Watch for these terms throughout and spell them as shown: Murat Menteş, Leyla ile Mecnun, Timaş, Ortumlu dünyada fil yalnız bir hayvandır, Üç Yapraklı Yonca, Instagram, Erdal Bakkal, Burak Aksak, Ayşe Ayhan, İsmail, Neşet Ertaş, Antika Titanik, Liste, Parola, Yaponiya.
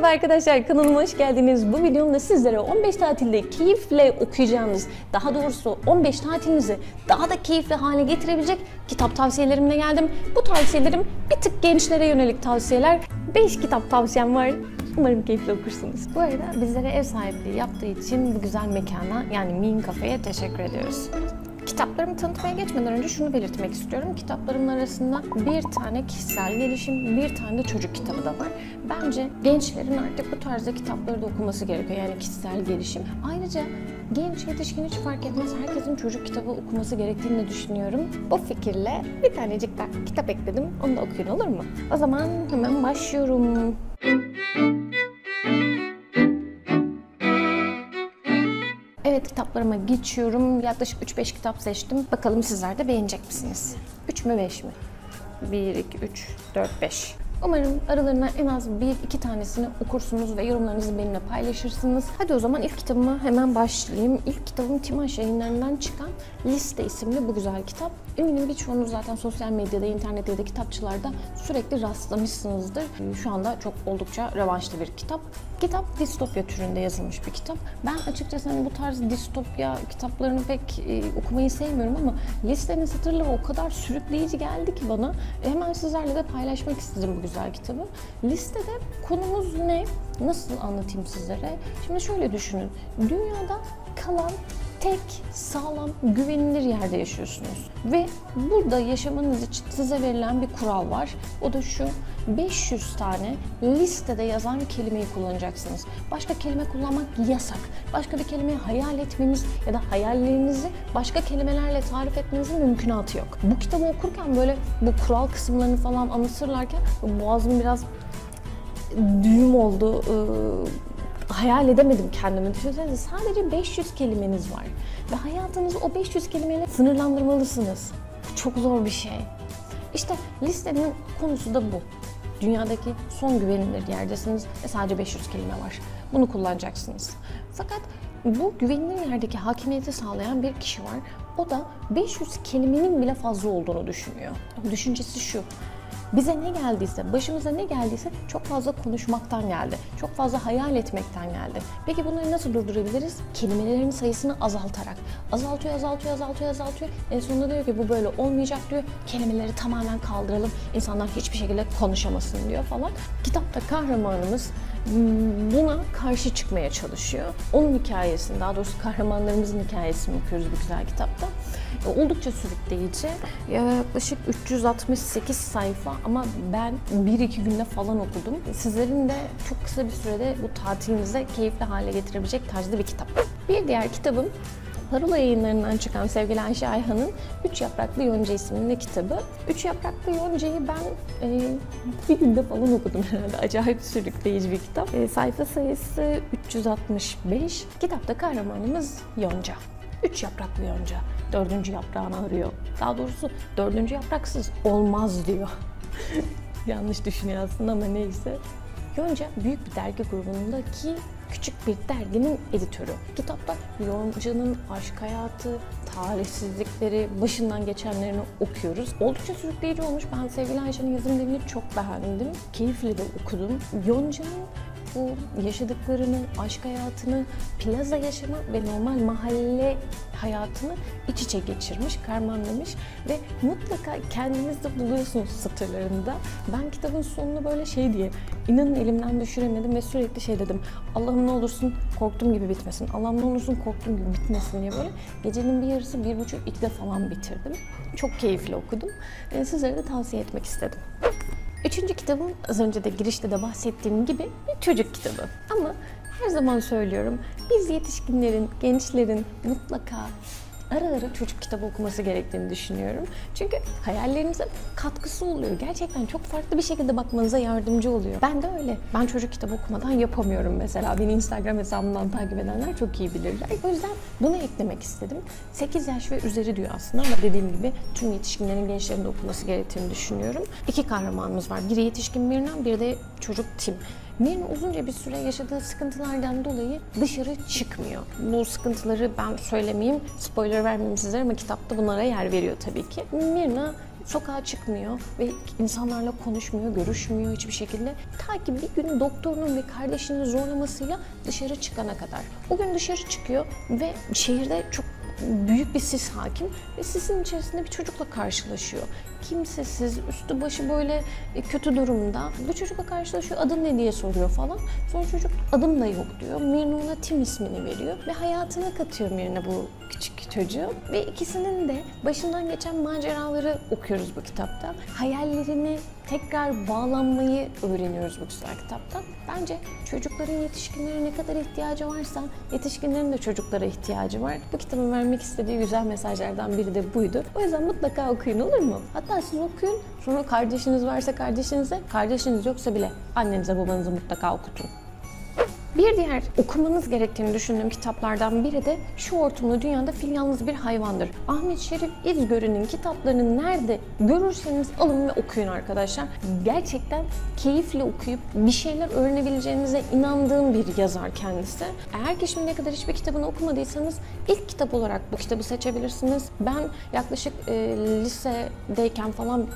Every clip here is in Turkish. Merhaba arkadaşlar, kanalıma hoş geldiniz. Bu videomda sizlere 15 tatilde keyifle okuyacağınız, daha doğrusu 15 tatilinizi daha da keyifli hale getirebilecek kitap tavsiyelerimle geldim. Bu tavsiyelerim bir tık gençlere yönelik tavsiyeler. 5 kitap tavsiyem var. Umarım keyifle okursunuz. Bu arada bizlere ev sahipliği yaptığı için bu güzel mekana, yani Min Cafe'ye teşekkür ediyoruz. Kitaplarımı tanıtmaya geçmeden önce şunu belirtmek istiyorum. Kitaplarımın arasında bir tane kişisel gelişim, bir tane de çocuk kitabı da var. Bence gençlerin artık bu tarzda kitapları da okuması gerekiyor. Yani kişisel gelişim. Ayrıca genç, yetişkin hiç fark etmez. Herkesin çocuk kitabı okuması gerektiğini de düşünüyorum. Bu fikirle bir tanecik daha kitap ekledim. Onu da okuyun, olur mu? O zaman hemen başlıyorum. Evet, kitaplarıma geçiyorum. Yaklaşık 3-5 kitap seçtim. Bakalım sizler de beğenecek misiniz? 3 mü 5 mi? 1, 2, 3, 4, 5. Umarım aralarına en az 1-2 tanesini okursunuz ve yorumlarınızı benimle paylaşırsınız. Hadi o zaman ilk kitabıma hemen başlayayım. İlk kitabım Timaş yayınlarından çıkan Liste isimli bu güzel kitap. Eminim birçoğunuz zaten sosyal medyada, internette ya da kitapçılarda sürekli rastlamışsınızdır. Şu anda çok oldukça revaçlı bir kitap. Kitap distopya türünde yazılmış bir kitap. Ben açıkçası hani bu tarz distopya kitaplarını pek okumayı sevmiyorum ama Liste'nin satırları o kadar sürükleyici geldi ki bana. Hemen sizlerle de paylaşmak istedim bu güzel kitabı. Listede konumuz ne? Nasıl anlatayım sizlere? Şimdi şöyle düşünün. Dünyada kalan tek sağlam, güvenilir yerde yaşıyorsunuz. Ve burada yaşamanız için size verilen bir kural var. O da şu: 500 tane listede yazan kelimeyi kullanacaksınız. Başka kelime kullanmak yasak. Başka bir kelimeyi hayal etmeniz ya da hayallerinizi başka kelimelerle tarif etmenizin mümkünatı yok. Bu kitabı okurken böyle bu kural kısımlarını falan anlatırlarken boğazım biraz düğüm oldu. Hayal edemedim kendimi. Düşünsenize, sadece 500 kelimeniz var ve hayatınızı o 500 kelimeyle sınırlandırmalısınız. Bu çok zor bir şey. İşte listenin konusu da bu. Dünyadaki son güvenilir yerdesiniz ve sadece 500 kelime var. Bunu kullanacaksınız. Fakat bu güvenilir yerdeki hakimiyeti sağlayan bir kişi var. O da 500 kelimenin bile fazla olduğunu düşünüyor. Düşüncesi şu: bize ne geldiyse, başımıza ne geldiyse çok fazla konuşmaktan geldi. Çok fazla hayal etmekten geldi. Peki bunları nasıl durdurabiliriz? Kelimelerin sayısını azaltarak. Azaltıyor. En sonunda diyor ki bu böyle olmayacak diyor. Kelimeleri tamamen kaldıralım. İnsanlar hiçbir şekilde konuşamasın diyor falan. Kitapta kahramanımız buna karşı çıkmaya çalışıyor. Onun hikayesini, daha doğrusu kahramanlarımızın hikayesini okuyoruz bu güzel kitapta. Oldukça sürükleyici. Yaklaşık 368 sayfa ama ben 1-2 günde falan okudum. Sizlerin de çok kısa bir sürede bu tatilinize keyifli hale getirebilecek tarzda bir kitap. Bir diğer kitabım Parola yayınlarından çıkan sevgili Ayşe Ayhan'ın Üç Yapraklı Yonca isimli kitabı. Üç Yapraklı Yonca'yı ben bir günde falan okudum herhalde. Acayip sürükleyici bir kitap. Sayfa sayısı 365. Kitapta kahramanımız Yonca. Üç yapraklı yonca, dördüncü yaprağını arıyor. Daha doğrusu dördüncü yapraksız olmaz diyor. Yanlış düşünüyor aslında ama neyse. Yonca büyük bir dergi grubundaki küçük bir derginin editörü. Kitapta Yonca'nın aşk hayatı, talihsizlikleri, başından geçenlerini okuyoruz. Oldukça sürükleyici olmuş. Ben sevgili Ayşe'nin yazım dilini çok beğendim. Keyifle de okudum. Yonca'nın bu yaşadıklarını, aşk hayatını, plaza yaşamı ve normal mahalle hayatını iç içe geçirmiş, karmanlamış ve mutlaka kendiniz de buluyorsunuz satırlarında. Ben kitabın sonunu böyle şey diye, inanın elimden düşüremedim ve sürekli şey dedim: Allah'ım ne olursun korktuğum gibi bitmesin, Allah'ım ne olursun korktuğum gibi bitmesin diye böyle gecenin bir yarısı, 1,5-2'de falan bitirdim. Çok keyifli okudum. Sizlere de tavsiye etmek istedim. Üçüncü kitabım, az önce de girişte de bahsettiğim gibi, bir çocuk kitabı. Ama her zaman söylüyorum, biz yetişkinlerin, gençlerin mutlaka ara çocuk kitabı okuması gerektiğini düşünüyorum. Çünkü hayallerinize katkısı oluyor. Gerçekten çok farklı bir şekilde bakmanıza yardımcı oluyor. Ben de öyle. Ben çocuk kitabı okumadan yapamıyorum mesela. Beni Instagram hesabımdan takip edenler çok iyi bilirler. O yüzden bunu eklemek istedim. 8 yaş ve üzeri diyor aslında ama dediğim gibi tüm yetişkinlerin, gençlerin de okuması gerektiğini düşünüyorum. İki kahramanımız var. Biri yetişkin Mirna, biri de çocuk Tim. Mirna uzunca bir süre yaşadığı sıkıntılardan dolayı dışarı çıkmıyor. Bu sıkıntıları ben söylemeyeyim, spoiler vermeyeyim sizlere ama kitapta bunlara yer veriyor tabii ki. Mirna Sokağa çıkmıyor ve insanlarla konuşmuyor, görüşmüyor hiçbir şekilde. Ta ki bir gün doktorunun ve kardeşinin zorlamasıyla dışarı çıkana kadar. O gün dışarı çıkıyor ve şehirde çok büyük bir sis hakim ve sisin içerisinde bir çocukla karşılaşıyor. Kimsesiz, üstü başı böyle kötü durumda. Bu çocukla karşılaşıyor, adın ne diye soruyor falan. Sonra çocuk adım da yok diyor. Mirna'ya Tim ismini veriyor ve hayatına katıyor Mirna bu küçük çocuğu. Ve ikisinin de başından geçen maceraları okuyoruz bu kitapta. Hayallerini tekrar bağlanmayı öğreniyoruz bu güzel kitaptan. Bence çocukların yetişkinlere ne kadar ihtiyacı varsa yetişkinlerin de çocuklara ihtiyacı var. Bu kitabın vermek istediği güzel mesajlardan biri de buydu. O yüzden mutlaka okuyun, olur mu? Hatta siz okuyun, sonra kardeşiniz varsa kardeşinize, kardeşiniz yoksa bile annenize babanızı mutlaka okutun. Bir diğer okumanız gerektiğini düşündüğüm kitaplardan biri de şu Ortumlu Dünyada Fil Yalnız Bir Hayvandır. Ahmet Şerif İzgörü'nün kitaplarını nerede görürseniz alın ve okuyun arkadaşlar. Gerçekten keyifle okuyup bir şeyler öğrenebileceğinize inandığım bir yazar kendisi. Eğer ki şimdiye kadar hiçbir kitabını okumadıysanız ilk kitap olarak bu kitabı seçebilirsiniz. Ben yaklaşık lisedeyken falan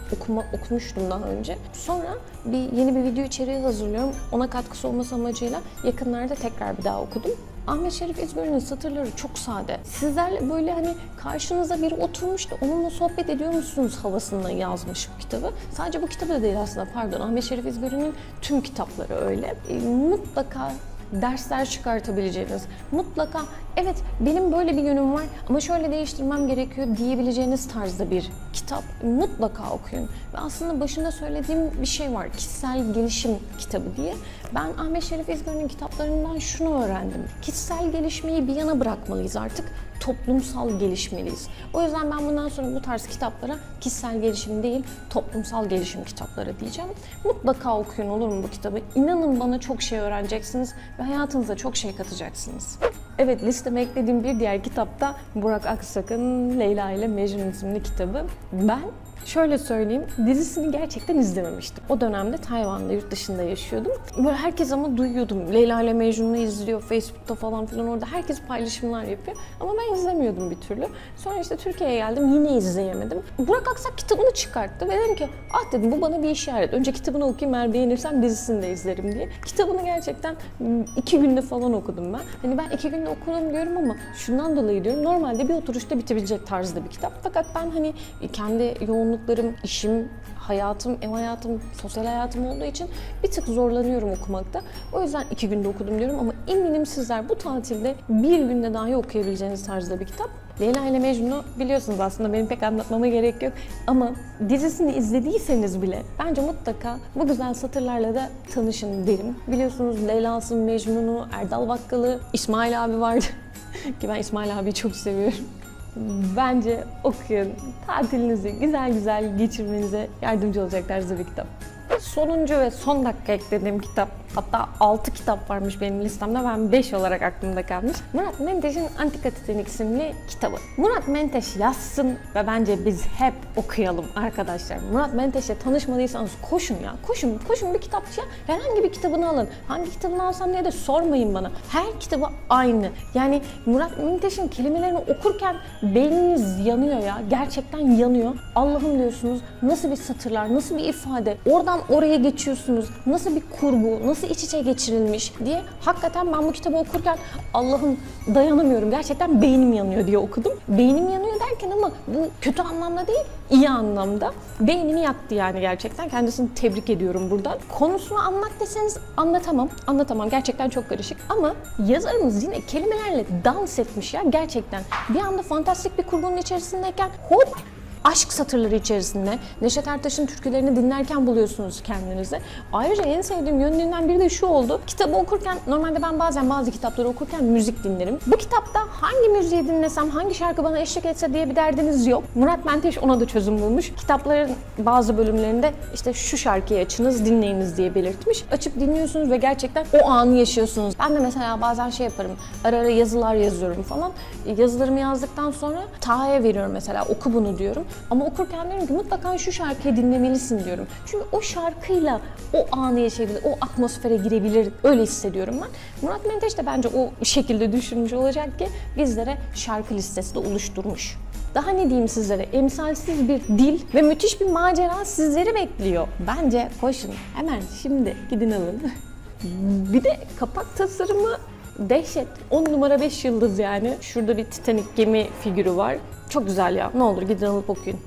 okumuştum daha önce. Sonra yeni bir video içeriği hazırlıyorum. Ona katkısı olması amacıyla yakınlarda tekrar bir daha okudum. Ahmet Şerif İzgörü'nün satırları çok sade. Sizlerle böyle hani karşınıza biri oturmuş da onunla sohbet ediyor musunuz havasında yazmış bu kitabı. Sadece bu kitabı da değil aslında, pardon. Ahmet Şerif İzgörü'nün tüm kitapları öyle. Mutlaka dersler çıkartabileceğiniz, mutlaka evet benim böyle bir yönüm var ama şöyle değiştirmem gerekiyor diyebileceğiniz tarzda bir kitap. Mutlaka okuyun. Ve aslında başında söylediğim bir şey var, kişisel gelişim kitabı diye. Ben Ahmet Şerif İzgörü'nün kitaplarından şunu öğrendim. Kişisel gelişmeyi bir yana bırakmalıyız artık. Toplumsal gelişmeliyiz. O yüzden ben bundan sonra bu tarz kitaplara kişisel gelişim değil, toplumsal gelişim kitapları diyeceğim. Mutlaka okuyun, olur mu bu kitabı? İnanın bana çok şey öğreneceksiniz ve hayatınıza çok şey katacaksınız. Evet, listeme eklediğim bir diğer kitap da Burak Aksak'ın Leyla ile Mecnun isimli kitabı. Ben şöyle söyleyeyim, dizisini gerçekten izlememiştim. O dönemde Tayvan'da, yurt dışında yaşıyordum. Böyle herkes ama duyuyordum. Leyla ile Mecnun'u izliyor, Facebook'ta falan filan, orada herkes paylaşımlar yapıyor. Ama ben izlemiyordum bir türlü. Sonra işte Türkiye'ye geldim, yine izleyemedim. Burak Aksak kitabını çıkarttı ve dedim ki, ah dedim bu bana bir işaret. Önce kitabını okuyayım, eğer beğenirsem dizisini de izlerim diye. Kitabını gerçekten 2 günde falan okudum ben. Hani ben 2 günde okudum diyorum ama şundan dolayı diyorum, normalde bir oturuşta bitebilecek tarzda bir kitap. Fakat ben hani kendi yoğunluğum, işim, hayatım, ev hayatım, sosyal hayatım olduğu için bir tık zorlanıyorum okumakta. O yüzden 2 günde okudum diyorum ama eminim sizler bu tatilde 1 günde dahi okuyabileceğiniz tarzda bir kitap. Leyla ile Mecnun'u biliyorsunuz, aslında benim pek anlatmama gerek yok. Ama dizisini izlediyseniz bile bence mutlaka bu güzel satırlarla da tanışın derim. Biliyorsunuz Leyla'sın, Mecnun'u, Erdal Bakkal'ı, İsmail abi vardı ki ben İsmail abiyi çok seviyorum. Bence okuyun. Tatilinizi güzel güzel geçirmenize yardımcı olacak tarzı bir kitap. Sonuncu ve son dakika eklediğim kitap, hatta 6 kitap varmış benim listemde, ben 5 olarak aklımda kalmış. Murat Menteş'in Antika Titanik isimli kitabı. Murat Menteş yazsın ve bence biz hep okuyalım arkadaşlar. Murat Menteş'le tanışmadıysanız koşun ya, koşun bir kitapçıya, herhangi bir kitabını alın. Hangi kitabını alsam diye de sormayın bana. Her kitabı aynı. Yani Murat Menteş'in kelimelerini okurken beyniniz yanıyor ya, gerçekten yanıyor. Allah'ım diyorsunuz, nasıl bir satırlar, nasıl bir ifade, oradan oraya geçiyorsunuz, nasıl bir kurgu, nasıl iç içe geçirilmiş diye. Hakikaten ben bu kitabı okurken Allah'ım dayanamıyorum, gerçekten beynim yanıyor diye okudum. Beynim yanıyor derken ama bu kötü anlamda değil, iyi anlamda. Beynini yaktı yani gerçekten. Kendisini tebrik ediyorum buradan. Konusunu anlat deseniz anlatamam. Gerçekten çok karışık ama yazarımız yine kelimelerle dans etmiş ya gerçekten. Bir anda fantastik bir kurgunun içerisindeyken hop! Aşk satırları içerisinde Neşet Ertaş'ın türkülerini dinlerken buluyorsunuz kendinizi. Ayrıca en sevdiğim yönlerinden biri de şu oldu. Kitabı okurken, normalde ben bazen bazı kitapları okurken müzik dinlerim. Bu kitapta hangi müziği dinlesem, hangi şarkı bana eşlik etse diye bir derdiniz yok. Murat Menteş ona da çözüm bulmuş. Kitapların bazı bölümlerinde işte şu şarkıyı açınız, dinleyiniz diye belirtmiş. Açıp dinliyorsunuz ve gerçekten o anı yaşıyorsunuz. Ben de mesela bazen şey yaparım, ara ara yazılar yazıyorum falan. Yazılarımı yazdıktan sonra Taha'ya veriyorum mesela, oku bunu diyorum. Ama okurken diyorum ki mutlaka şu şarkıyı dinlemelisin diyorum. Çünkü o şarkıyla o anı yaşayabilir, o atmosfere girebilir, öyle hissediyorum ben. Murat Menteş de bence o şekilde düşünmüş olacak ki bizlere şarkı listesi de oluşturmuş. Daha ne diyeyim sizlere? Emsalsiz bir dil ve müthiş bir macera sizleri bekliyor. Bence koşun. Hemen şimdi gidin alın. Bir de kapak tasarımı dehşet. 10 numara 5 yıldız yani. Şurada bir Titanik gemi figürü var. Çok güzel ya. Ne olur gidin alıp okuyun.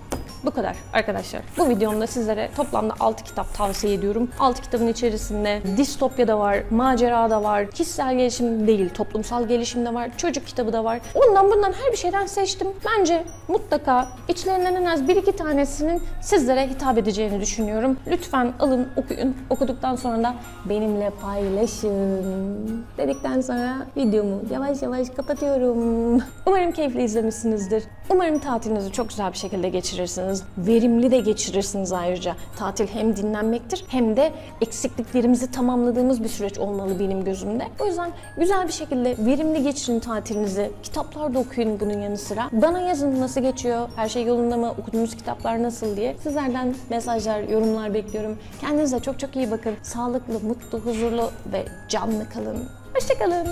Bu kadar arkadaşlar. Bu videomda sizlere toplamda 6 kitap tavsiye ediyorum. 6 kitabın içerisinde distopya da var, macera da var, kişisel gelişim değil, toplumsal gelişim de var, çocuk kitabı da var. Ondan bundan her bir şeyden seçtim. Bence mutlaka içlerinden en az 1-2 tanesinin sizlere hitap edeceğini düşünüyorum. Lütfen alın, okuyun. Okuduktan sonra da benimle paylaşın. Dedikten sonra videomu yavaş yavaş kapatıyorum. Umarım keyifli izlemişsinizdir. Umarım tatilinizi çok güzel bir şekilde geçirirsiniz. Verimli de geçirirsiniz ayrıca. Tatil hem dinlenmektir hem de eksikliklerimizi tamamladığımız bir süreç olmalı benim gözümde. O yüzden güzel bir şekilde verimli geçirin tatilinizi. Kitaplar da okuyun bunun yanı sıra. Bana yazın nasıl geçiyor, her şey yolunda mı, okuduğunuz kitaplar nasıl diye. Sizlerden mesajlar, yorumlar bekliyorum. Kendinize çok çok iyi bakın. Sağlıklı, mutlu, huzurlu ve canlı kalın. Hoşça kalın.